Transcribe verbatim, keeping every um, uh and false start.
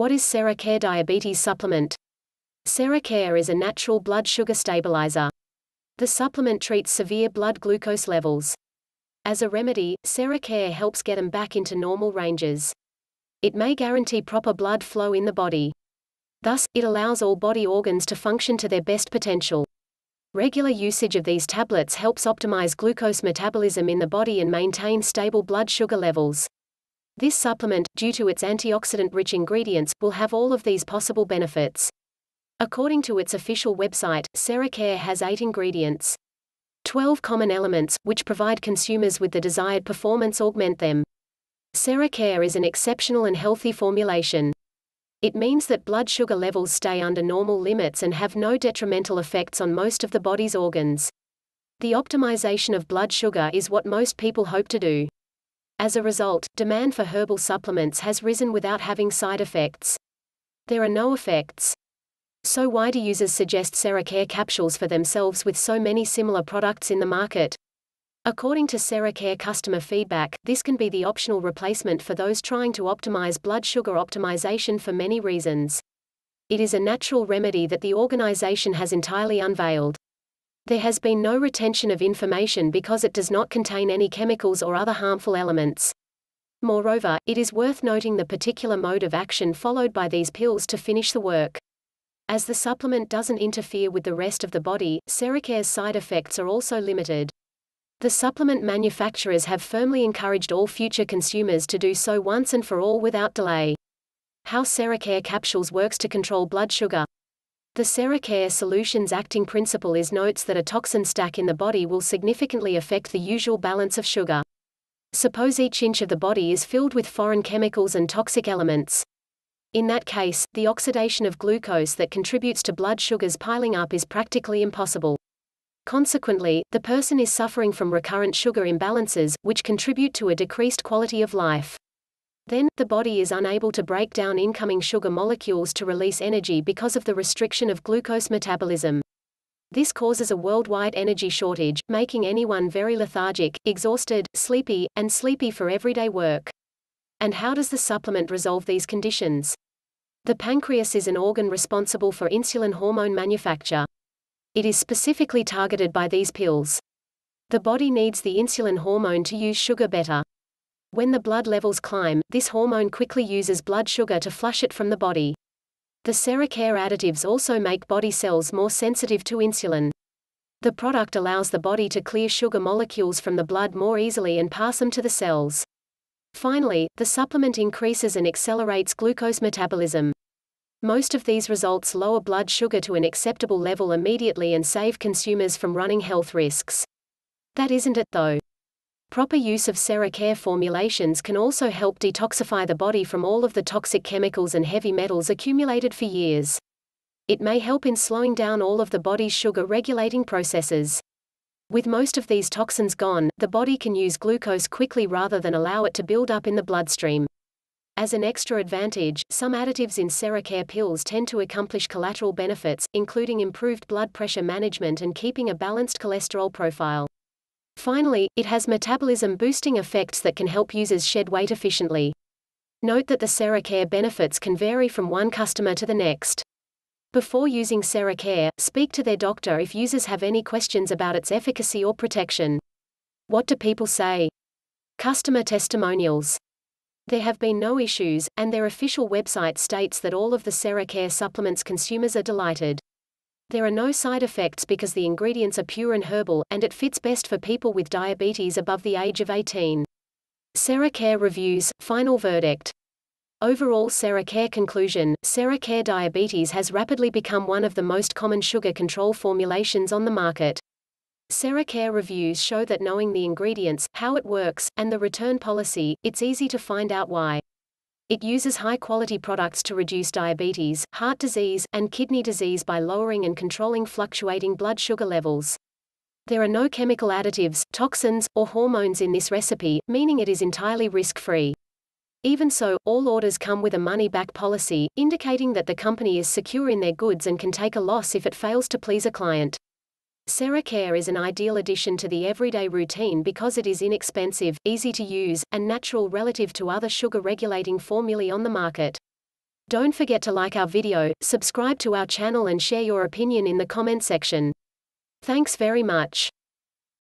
What is CeraCare Diabetes Supplement? CeraCare is a natural blood sugar stabilizer. The supplement treats severe blood glucose levels. As a remedy, CeraCare helps get them back into normal ranges. It may guarantee proper blood flow in the body. Thus, it allows all body organs to function to their best potential. Regular usage of these tablets helps optimize glucose metabolism in the body and maintain stable blood sugar levels. This supplement, due to its antioxidant-rich ingredients, will have all of these possible benefits. According to its official website, CeraCare has eight ingredients. twelve common elements, which provide consumers with the desired performance, augment them. CeraCare is an exceptional and healthy formulation. It means that blood sugar levels stay under normal limits and have no detrimental effects on most of the body's organs. The optimization of blood sugar is what most people hope to do. As a result, demand for herbal supplements has risen without having side effects. There are no effects. So why do users suggest CeraCare capsules for themselves with so many similar products in the market? According to CeraCare customer feedback, this can be the optional replacement for those trying to optimize blood sugar optimization for many reasons. It is a natural remedy that the organization has entirely unveiled. There has been no retention of information because it does not contain any chemicals or other harmful elements. Moreover, it is worth noting the particular mode of action followed by these pills to finish the work. As the supplement doesn't interfere with the rest of the body, CeraCare's side effects are also limited. The supplement manufacturers have firmly encouraged all future consumers to do so once and for all without delay. How CeraCare capsules works to control blood sugar. The CeraCare solution's acting principle is notes that a toxin stack in the body will significantly affect the usual balance of sugar. Suppose each inch of the body is filled with foreign chemicals and toxic elements. In that case, the oxidation of glucose that contributes to blood sugars piling up is practically impossible. Consequently, the person is suffering from recurrent sugar imbalances, which contribute to a decreased quality of life. Then, the body is unable to break down incoming sugar molecules to release energy because of the restriction of glucose metabolism. This causes a worldwide energy shortage, making anyone very lethargic, exhausted, sleepy, and sleepy for everyday work. And how does the supplement resolve these conditions? The pancreas is an organ responsible for insulin hormone manufacture. It is specifically targeted by these pills. The body needs the insulin hormone to use sugar better. When the blood levels climb, this hormone quickly uses blood sugar to flush it from the body. The CeraCare additives also make body cells more sensitive to insulin. The product allows the body to clear sugar molecules from the blood more easily and pass them to the cells. Finally, the supplement increases and accelerates glucose metabolism. Most of these results lower blood sugar to an acceptable level immediately and save consumers from running health risks. That isn't it, though. Proper use of CeraCare formulations can also help detoxify the body from all of the toxic chemicals and heavy metals accumulated for years. It may help in slowing down all of the body's sugar-regulating processes. With most of these toxins gone, the body can use glucose quickly rather than allow it to build up in the bloodstream. As an extra advantage, some additives in CeraCare pills tend to accomplish collateral benefits, including improved blood pressure management and keeping a balanced cholesterol profile. Finally, it has metabolism-boosting effects that can help users shed weight efficiently. Note that the CeraCare benefits can vary from one customer to the next. Before using CeraCare, speak to their doctor if users have any questions about its efficacy or protection. What do people say? Customer testimonials. There have been no issues, and their official website states that all of the CeraCare supplements consumers are delighted. There are no side effects because the ingredients are pure and herbal, and it fits best for people with diabetes above the age of eighteen. CeraCare reviews, final verdict. Overall CeraCare conclusion, CeraCare Diabetes has rapidly become one of the most common sugar control formulations on the market. CeraCare reviews show that knowing the ingredients, how it works, and the return policy, it's easy to find out why. It uses high-quality products to reduce diabetes, heart disease, and kidney disease by lowering and controlling fluctuating blood sugar levels. There are no chemical additives, toxins, or hormones in this recipe, meaning it is entirely risk-free. Even so, all orders come with a money-back policy, indicating that the company is secure in their goods and can take a loss if it fails to please a client. CeraCare is an ideal addition to the everyday routine because it is inexpensive, easy to use, and natural relative to other sugar-regulating formulae on the market. Don't forget to like our video, subscribe to our channel and share your opinion in the comment section. Thanks very much.